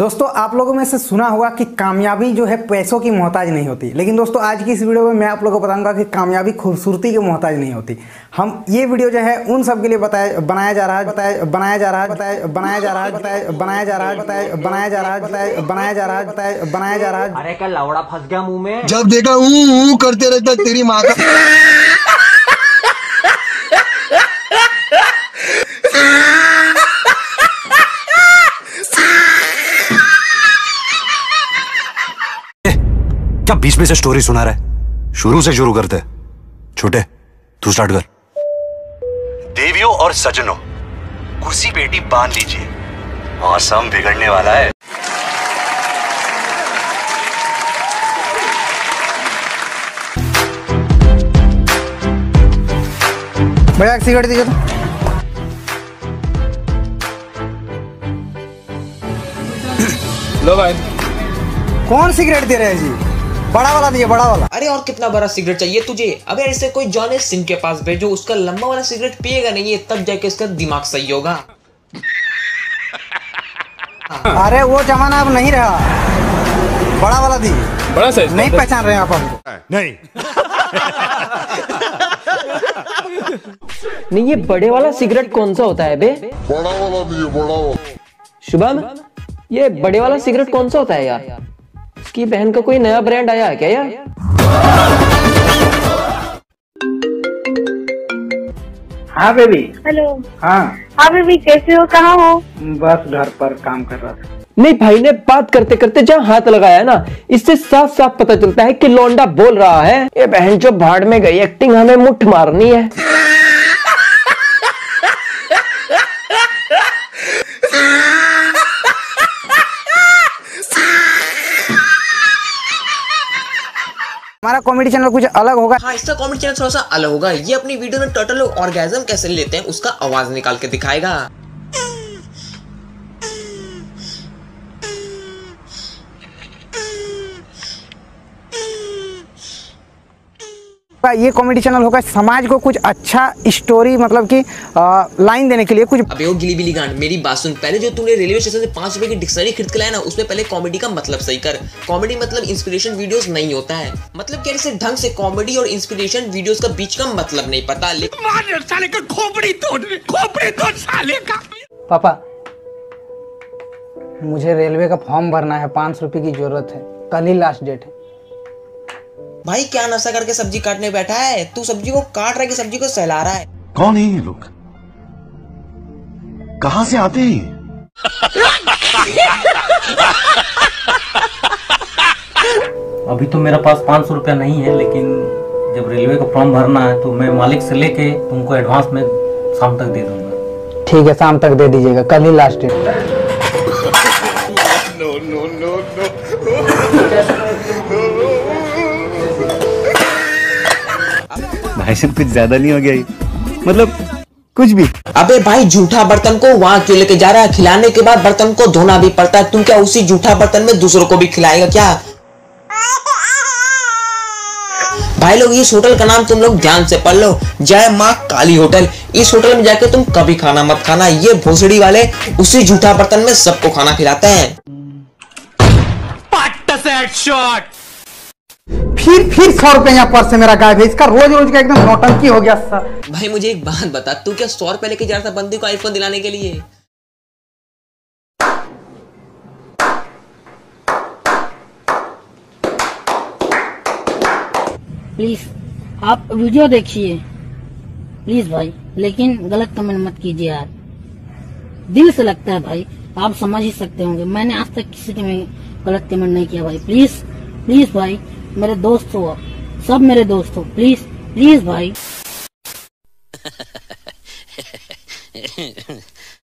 दोस्तों आप लोगों में से सुना होगा कि कामयाबी जो है पैसों की मोहताज नहीं होती, लेकिन दोस्तों आज की इस वीडियो में मैं आप लोगों को बताऊंगा कि कामयाबी खूबसूरती की मोहताज नहीं होती। हम ये वीडियो जो है उन सब के लिए बनाया जा रहा है। अरे कल लौड़ा फंस गया मुंह में, जब देखा हूं करते रहता तेरी माँ का। बीच में से स्टोरी सुना रहा है, शुरू से शुरू करते हैं। छोटे तू स्टार्ट कर। देवियों और सज्जनों, कुर्सी पेटी बांध लीजिए, मौसम बिगड़ने वाला है। भैया एक सिगरेट दीजिए तो। लो भाई। कौन सिगरेट दे रहे हैं जी? बड़ा वाला दिया, बड़ा वाला। अरे और कितना बड़ा सिगरेट चाहिए तुझे? अबे इसे कोई जॉन सिंह के पास भेजो, उसका लंबा वाला सिगरेट पिएगा नहीं, तब जाके इसका दिमाग सही होगा। अरे वो जमाना अब नहीं रहा। बड़ा वाला दी, बड़ा साइज। नहीं पहचान रहे आप हमको? नहीं, ये बड़े वाला सिगरेट कौन सा होता है बे? बड़ा वाला दी, बड़ा वाला। शुभम, ये बड़े वाला सिगरेट कौन सा होता है यार? इसकी बहन का कोई नया ब्रांड आया है क्या यार? हाँ बेबी। हेलो। हाँ बेबी, कैसे हो, कहाँ हो? बस घर पर काम कर रहा था। नहीं, भाई ने बात करते करते जहाँ हाथ लगाया ना, इससे साफ साफ पता चलता है कि लौंडा बोल रहा है। ये बहन जो भाड़ में गई, एक्टिंग हमें मुठ मारनी है। हमारा कॉमेडी चैनल कुछ अलग होगा। हाँ, इसका कॉमेडी चैनल थोड़ा सा अलग होगा। ये अपनी वीडियो में टोटल लोग ऑर्गेजम कैसे लेते हैं उसका आवाज निकाल के दिखाएगा। ये कॉमेडी चैनल होगा समाज को कुछ अच्छा स्टोरी, मतलब कि लाइन देने के लिए कुछ। अबे वो गिली बिली गांड, मेरी बात सुन। पहले जो तूने रेलवे स्टेशन से 5 रुपए की डिक्शनरी खरीद के लाया ना, उसमें पहले कॉमेडी का मतलब सही कर। कॉमेडी मतलब इंस्पिरेशन वीडियोस नहीं होता है। मतलब क्या, इसे ढंग से कॉमेडी और इंस्पिरेशन वीडियोस का बीच का मतलब नहीं पता। पापा, मुझे रेलवे का फॉर्म भरना है, 5 रुपए की जरूरत है, कल ही लास्ट डेट है। भाई क्या नशा करके सब्जी काटने बैठा है तू? सब्जी को काट रहा है कि सब्जी को सहला रहा है? कौन है ये लोग, कहाँ से आते हैं? अभी तो मेरा पास 500 रुपया नहीं है, लेकिन जब रेलवे का फॉर्म भरना है तो मैं मालिक से लेके तुमको एडवांस में शाम तक दे दूंगा। ठीक है, शाम तक दे दीजिएगा, कल ही लास्ट डेट है। भाई सब कुछ ज्यादा नहीं हो गया, मतलब कुछ भी। अबे भाई, जूठा बर्तन को वहाँ क्यों लेके जा रहा है? खिलाने के बाद बर्तन को धोना भी पड़ता है। तुम क्या उसी जूठा बर्तन में दूसरों को भी खिलाएगा क्या? भाई लोग, इस होटल का नाम तुम लोग ध्यान से पढ़ लो, जय माँ काली होटल। इस होटल में जाके तुम कभी खाना मत खाना। ये भोसड़ी वाले उसी जूठा बर्तन में सबको खाना खिलाते हैं। फिर 100 रुपए यहाँ पर्स से मेरा गायब है। इसका रोज रोज का एकदम नौटंकी हो गया सर। भाई मुझे एक बात बता, तू क्या 100 रुपए लेके जा रहा था बंदी को आईफोन दिलाने के लिए? प्लीज आप वीडियो देखिए प्लीज भाई, लेकिन गलत कमेंट मत कीजिए यार, दिल से लगता है भाई, आप समझ ही सकते होंगे। मैंने आज तक किसी के में गलत कमेंट नहीं किया भाई, प्लीज प्लीज भाई, मेरे दोस्त हो, सब मेरे दोस्त हो, प्लीज प्लीज भाई।